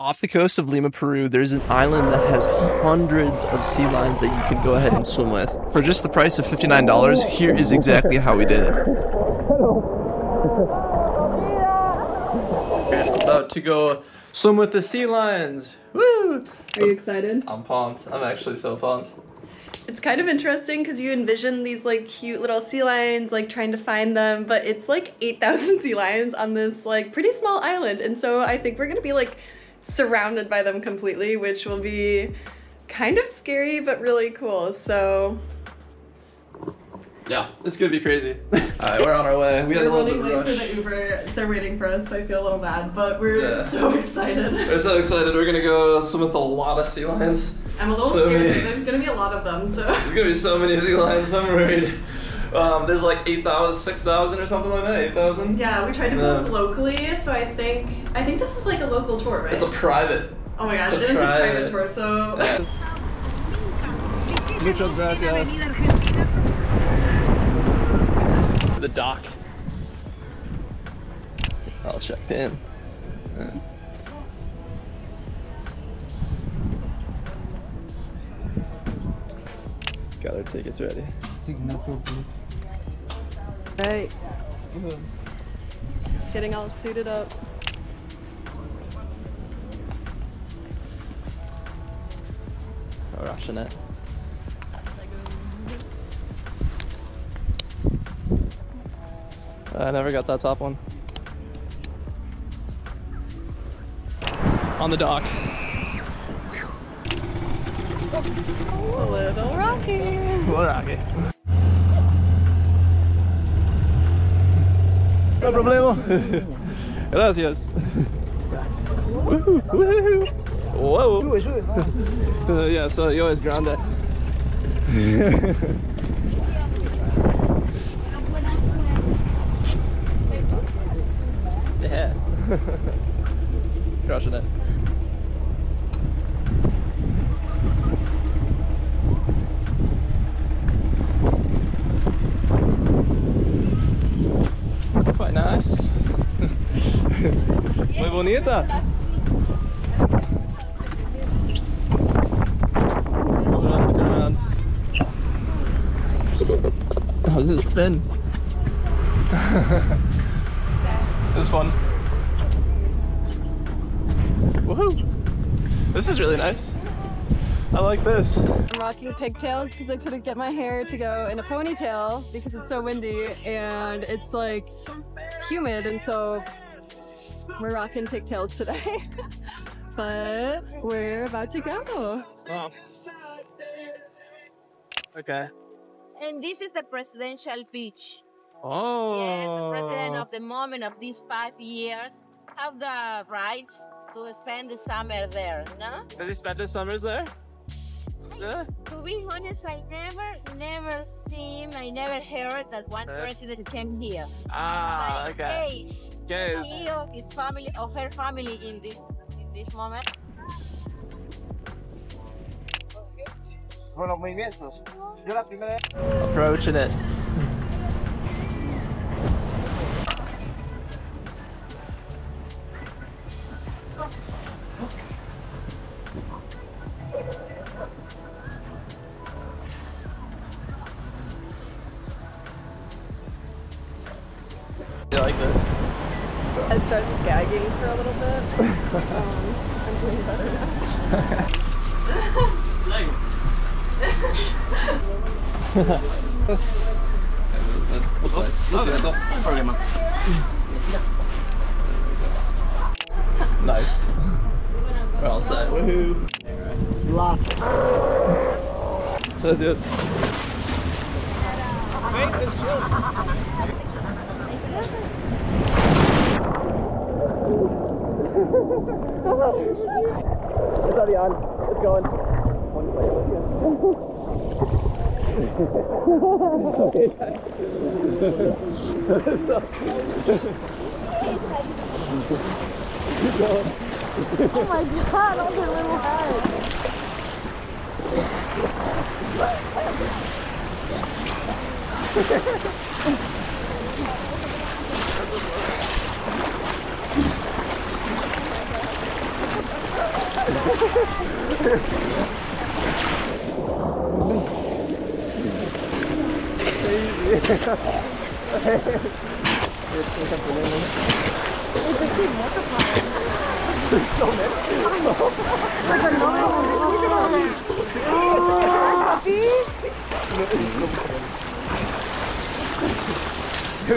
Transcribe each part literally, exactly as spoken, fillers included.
Off the coast of Lima, Peru, there's an island that has hundreds of sea lions that you can go ahead and swim with. For just the price of fifty-nine dollars, here is exactly how we did it. Hello. About to go swim with the sea lions. Woo! Are you excited? I'm pumped. I'm actually so pumped. It's kind of interesting because you envision these like cute little sea lions, like trying to find them, but it's like eight thousand sea lions on this like pretty small island. And so I think we're gonna be like surrounded by them completely, which will be kind of scary, but really cool. So yeah, it's gonna be crazy. All right, we're on our way. We had a little bit of a rush. We're running late for the Uber. They're waiting for us, so I feel a little bad, but we're yeah. so excited. We're so excited. We're gonna go swim with a lot of sea lions. I'm a little so scared. Many. There's gonna be a lot of them, so. There's gonna be so many sea lions, I'm worried. Um, there's like eight thousand, six thousand or something like that, eight thousand? Yeah, we tried to book yeah. locally, so I think, I think this is like a local tour, right? It's a private. Oh my gosh, it private. is a private tour, so. Yes. Muchas gracias. The dock. All checked in. Yeah. Got our tickets ready. Alright. Getting all suited up. We're rushing it. I never got that top one. On the dock. It's a little rocky. A little rocky. No problemo. Gracias. Woohoo! Woohoo! Whoa! Uh, yeah, so yo es grande. Yeah. Crushing it. Quite nice. Muy bonita. Let's go around, go around. Oh, this is thin. It's fun. Woohoo! This is really nice. I like this. I'm rocking pigtails because I couldn't get my hair to go in a ponytail because it's so windy and it's like humid, and so we're rocking pigtails today. But we're about to go. Wow. Okay. And this is the presidential beach. Oh. Yes, the president of the moment of these five years have the right to spend the summer there, no? Does he spend the summers there? I, yeah. To be honest, I never, never seen, I never heard that one uh, president came here. Ah, but in okay. Case, okay. He or his family or her family in this in this moment. Approaching it. Like this. I started gagging for a little bit. um, I'm doing better now. That's. Looks like. Looks like. Nice. We're all set. Woohoo! Lots. That's it. Wait, it's chill. It's already on. It's going. Okay, guys. Oh my god, I'm a little high. Here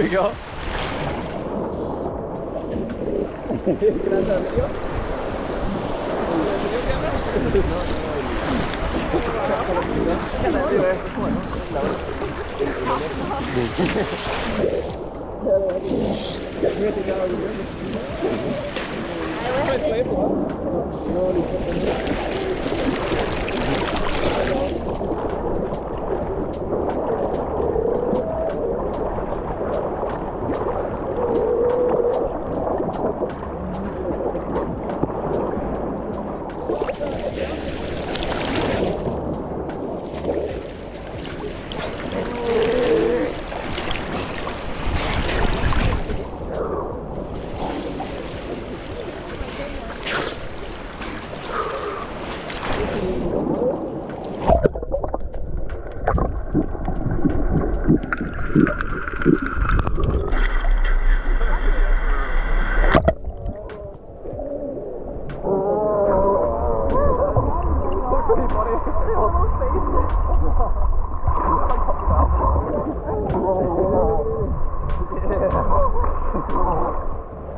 we go.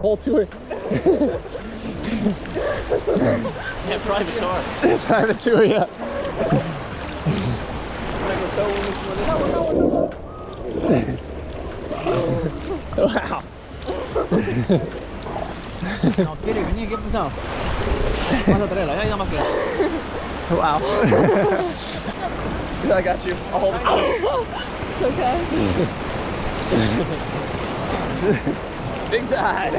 Whole tour. Yeah, private car. Private tour, yeah. Wow. No, Piri, vení, ¿qué pasó? Vas a traerla, ya hay nada más que. Wow. I got you. I'll hold it. It's okay. Big tide!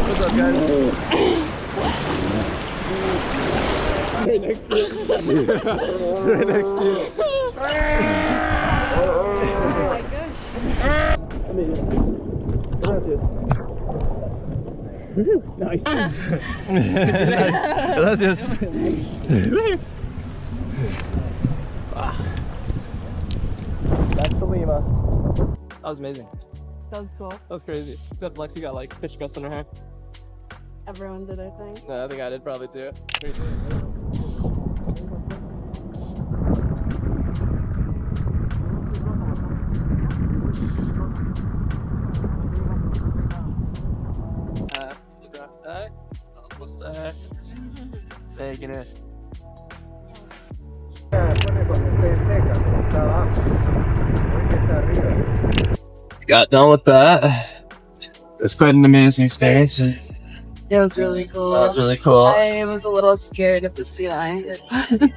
What's up, guys? Right next to you. Right next to you. Oh my gosh. I mean, gracias. Nice. Nice. Gracias. That's the Lima. That was amazing. That was cool. That was crazy. Except Lexi got like fish guts in her hair. Everyone did, I think. No, I think I did probably too. Crazy. Uh, that. Almost there. Taking it. Got done with that. It was quite an amazing experience. It was really cool. That was really cool. I was a little scared of the sea lion.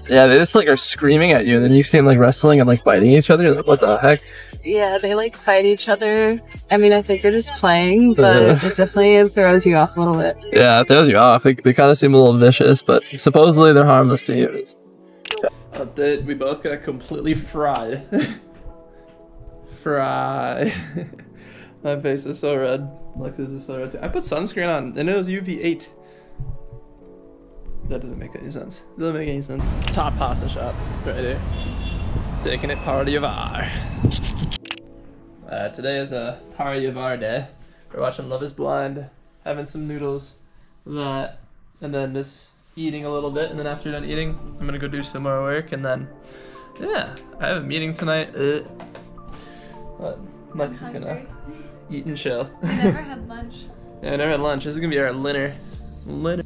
Yeah, they just like are screaming at you, and then you see them like wrestling and like biting each other. You're like, what the heck? Yeah, they like fight each other. I mean, I think they're just playing, but it definitely throws you off a little bit. Yeah, it throws you off. They, they kind of seem a little vicious, but supposedly they're harmless to you. Update, we both got completely fried. Fried. My face is so red. Lex's is so red too. I put sunscreen on and it was U V eight. That doesn't make any sense. Doesn't make any sense. Top pasta shop right here. Taking it party of our. Uh, today is a party of our day. We're watching Love is Blind, having some noodles, that, and then this. Eating a little bit, and then after done eating, I'm gonna go do some more work, and then, yeah, I have a meeting tonight. Uh, but Lex is gonna eat and chill. I never had lunch. Yeah, I never had lunch. This is gonna be our dinner. Dinner.